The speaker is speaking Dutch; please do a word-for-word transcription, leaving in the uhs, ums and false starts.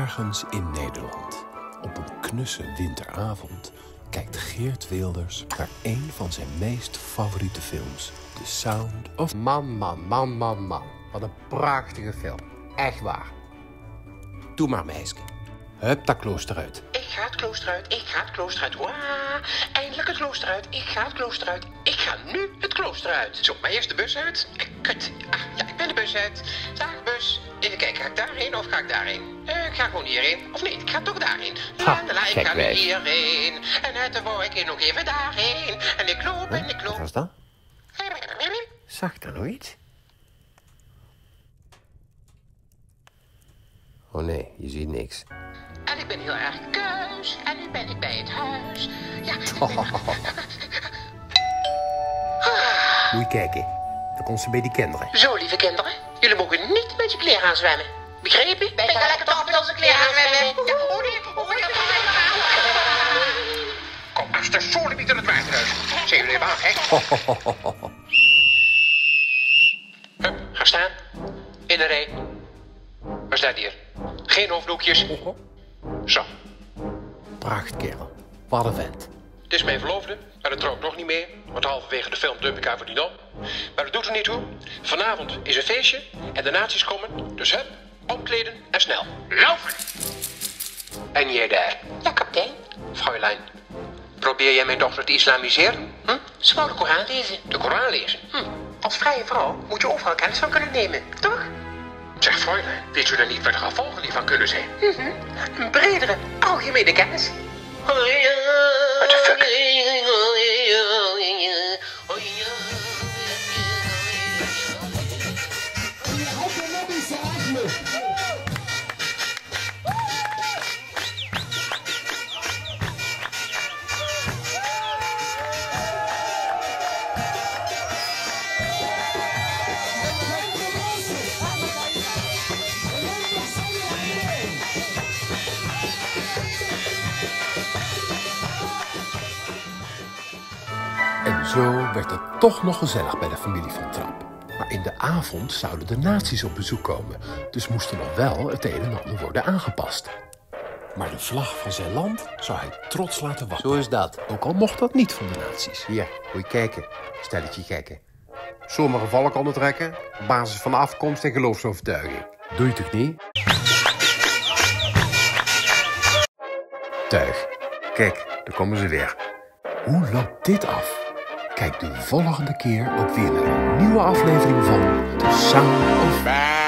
Ergens in Nederland, op een knusse winteravond, kijkt Geert Wilders naar een van zijn meest favoriete films, The Sound of... Mama, mama, mama. Wat een prachtige film. Echt waar. Doe maar, meisje. Hup dat klooster uit. Ik ga het klooster uit, ik ga het klooster uit. Wow, eindelijk het klooster uit, ik ga het klooster uit. Ik ga nu het klooster uit. Zo, maar eerst de bus uit. Kut. Ah, ja, ik ben de bus uit. Dag, bus. Even kijken, ga ik daarheen of ga ik daarheen? Uh, ik ga gewoon hierheen. Of nee, ik ga toch daarheen. Ha, la, la, ik ga wijs. Hierheen. En uit de vorige keer nog even daarheen. En ik loop huh? en ik loop. Wat was dat? Zag ik daar nog iets? Oh nee, je ziet niks. En ik ben heel erg keus. En nu ben ik bij het huis. Ja. Oh. Ah. Moet je kijken. Dan komt ze bij die kinderen. Zo, lieve kinderen. Jullie mogen niet met je kleren aan zwemmen. Begrepen? Ik ga lekker toch met onze kleren aan zwemmen. Ja, oh nee, oh nee, oh nee. Kom, als de zolen niet in het water uit. Zijn jullie maar gek? Hup, ga staan. In de rij. Waar staat hier? Geen hoofddoekjes. Zo. Pracht, kerel. Wat een vent. Het is mijn verloofde, maar dat trouwt nog niet meer. Want halverwege de film dump ik haar voor die om. Maar dat doet er niet toe. Vanavond is een feestje en de nazi's komen. Dus hup, omkleden en snel. Laufen! En jij daar? Ja, kapitein. Fräulein, probeer jij mijn dochter te islamiseren? Hm? Ze wou de Koran lezen. De Koran lezen? Hm. Als vrije vrouw moet je overal kennis van kunnen nemen, toch? Zeg, Fräulein, weet u dan niet wat de gevolgen hiervan kunnen zijn? Mm-hmm. Een bredere, algemene kennis. What the fuck? En zo werd het toch nog gezellig bij de familie van Trump. Maar in de avond zouden de nazi's op bezoek komen, dus moest er nog wel het een en ander worden aangepast. Maar de vlag van zijn land zou hij trots laten wapperen. Zo is dat. Ook al mocht dat niet van de nazi's. Hier, moet je kijken. Stelletje gekken. Sommige valken ondertrekken op basis van afkomst en geloofsovertuiging. Doe je toch niet? Tuig. Kijk, daar komen ze weer. Hoe loopt dit af? Kijk de volgende keer ook weer naar een nieuwe aflevering van The Sound of...